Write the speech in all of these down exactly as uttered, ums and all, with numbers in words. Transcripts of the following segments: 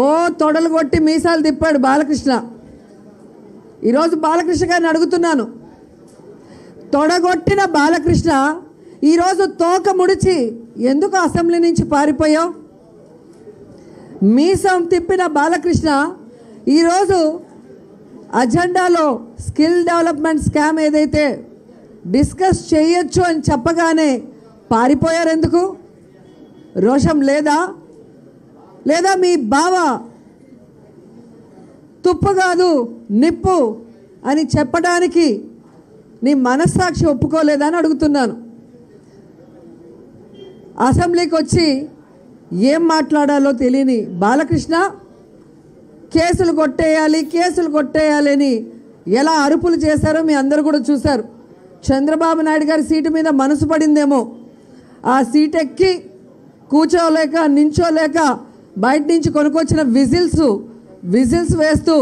ఓ తొడలు కొట్టి మీసాలు తిప్పాడు బాలకృష్ణ. ఈరోజు బాలకృష్ణ గారిని అడుగుతున్నాను, తొడగొట్టిన బాలకృష్ణ ఈరోజు తోక ముడిచి ఎందుకు అసెంబ్లీ నుంచి పారిపోయావు? మీసం తిప్పిన బాలకృష్ణ ఈరోజు అజెండాలో స్కిల్ డెవలప్మెంట్ స్కామ్ ఏదైతే డిస్కస్ చేయొచ్చు అని చెప్పగానే పారిపోయారు. ఎందుకు? రోషం లేదా? లేదా మీ బావ తుప్పు కాదు నిప్పు అని చెప్పడానికి నీ మనస్సాక్షి ఒప్పుకోలేదని అడుగుతున్నాను. అసెంబ్లీకి వచ్చి ఏం మాట్లాడాలో తెలియని బాలకృష్ణ కేసులు కొట్టేయాలి కేసులు కొట్టేయాలి అని ఎలా అరుపులు చేశారో మీ అందరూ కూడా చూశారు. చంద్రబాబు నాయుడు గారి సీటు మీద మనసు పడిందేమో, ఆ సీట్ ఎక్కి కూర్చోలేక నించోలేక బయట నుంచి కొనుక్కొచ్చిన విజిల్స్ విజిల్స్ వేస్తూ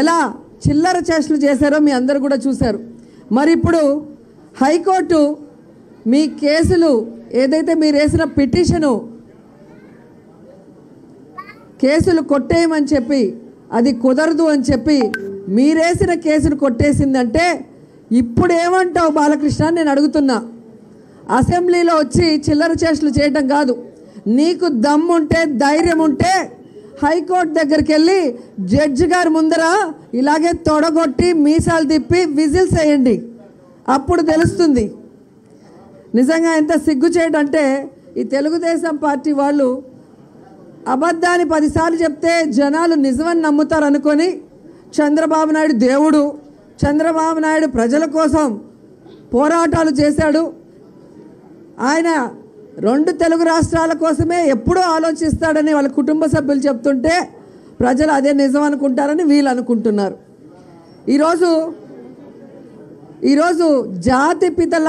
ఎలా చిల్లర చేష్టలు చేశారో మీ అందరూ కూడా చూశారు. మరి ఇప్పుడు హైకోర్టు మీ కేసులు ఏదైతే మీరు వేసిన పిటిషను కేసులు కొట్టేయమని చెప్పి, అది కుదరదు అని చెప్పి మీరేసిన కేసును కొట్టేసిందంటే ఇప్పుడు ఏమంటావు బాలకృష్ణ నేను అడుగుతున్నా? అసెంబ్లీలో వచ్చి చిల్లర చేష్టలు చేయడం కాదు, నీకు దమ్ముంటే ధైర్యం ఉంటే హైకోర్టు దగ్గరికి వెళ్ళి జడ్జి గారి ముందర ఇలాగే తొడగొట్టి మీసాలు తిప్పి విజిల్స్ వేయండి, అప్పుడు తెలుస్తుంది నిజంగా ఎంత సిగ్గు చేయడం అంటే. ఈ తెలుగుదేశం పార్టీ వాళ్ళు అబద్ధాన్ని పదిసార్లు చెప్తే జనాలు నిజమని నమ్ముతారు అనుకొని చంద్రబాబు నాయుడు దేవుడు, చంద్రబాబు నాయుడు ప్రజల కోసం పోరాటాలు చేశాడు, ఆయన రెండు తెలుగు రాష్ట్రాల కోసమే ఎప్పుడూ ఆలోచిస్తాడని వాళ్ళ కుటుంబ సభ్యులు చెప్తుంటే ప్రజలు అదే నిజం అనుకుంటారని వీళ్ళు అనుకుంటున్నారు. ఈరోజు ఈరోజు జాతి పితల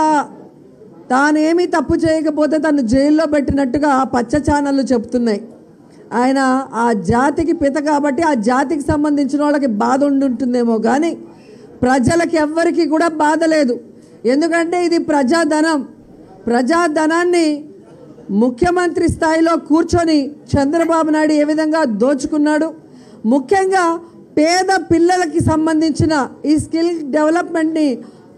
తానేమీ తప్పు చేయకపోతే తను జైల్లో పెట్టినట్టుగా పచ్చ ఛానళ్ళు చెప్తున్నాయి. ఆయన ఆ జాతికి పిత కాబట్టి ఆ జాతికి సంబంధించిన వాళ్ళకి బాధ ఉండుంటుందేమో కానీ ప్రజలకు ఎవ్వరికీ కూడా బాధ లేదు. ఎందుకంటే ఇది ప్రజాధనం, ప్రజాధనాన్ని ముఖ్యమంత్రి స్థాయిలో కూర్చొని చంద్రబాబు నాయుడు ఏ విధంగా దోచుకున్నాడు, ముఖ్యంగా పేద పిల్లలకి సంబంధించిన ఈ స్కిల్ డెవలప్మెంట్ని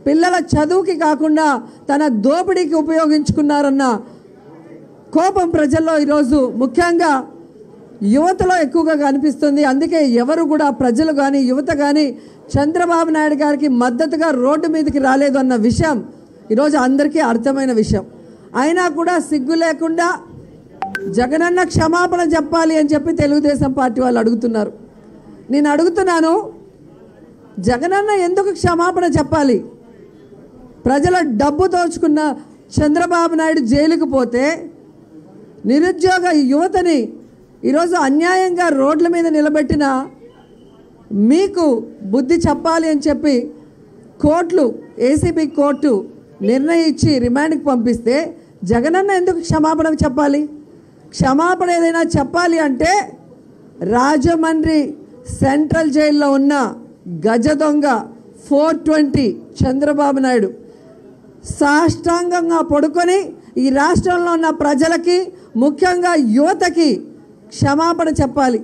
పిల్లల చదువుకి కాకుండా తన దోపిడీకి ఉపయోగించుకున్నారన్న కోపం ప్రజల్లో ఈరోజు ముఖ్యంగా యువతలో ఎక్కువగా కనిపిస్తుంది. అందుకే ఎవరు కూడా ప్రజలు కానీ యువత కానీ చంద్రబాబు నాయుడు గారికి మద్దతుగా రోడ్డు మీదకి రాలేదు అన్న విషయం ఈరోజు అందరికీ అర్థమైన విషయం. అయినా కూడా సిగ్గు లేకుండా జగనన్న క్షమాపణ చెప్పాలి అని చెప్పి తెలుగుదేశం పార్టీ వాళ్ళు అడుగుతున్నారు. నేను అడుగుతున్నాను, జగనన్న ఎందుకు క్షమాపణ చెప్పాలి? ప్రజల డబ్బు దోచుకున్న చంద్రబాబు నాయుడు జైలుకు పోతే నిరుద్యోగ యువతని ఈరోజు అన్యాయంగా రోడ్ల మీద నిలబెట్టిన మీకు బుద్ధి చెప్పాలి అని చెప్పి కోర్టులు ఏసీబీ కోర్టు నిర్ణయించి రిమాండ్కి పంపిస్తే జగనన్న ఎందుకు క్షమాపణ చెప్పాలి? క్షమాపణ ఏదైనా చెప్పాలి అంటే రాజమండ్రి సెంట్రల్ జైల్లో ఉన్న గజ దొంగ ఫోర్ ట్వంటీ చంద్రబాబు నాయుడు సాష్టాంగంగా పడుకొని ఈ రాష్ట్రంలో ఉన్న ప్రజలకి ముఖ్యంగా యువతకి క్షమాపణ చెప్పాలి.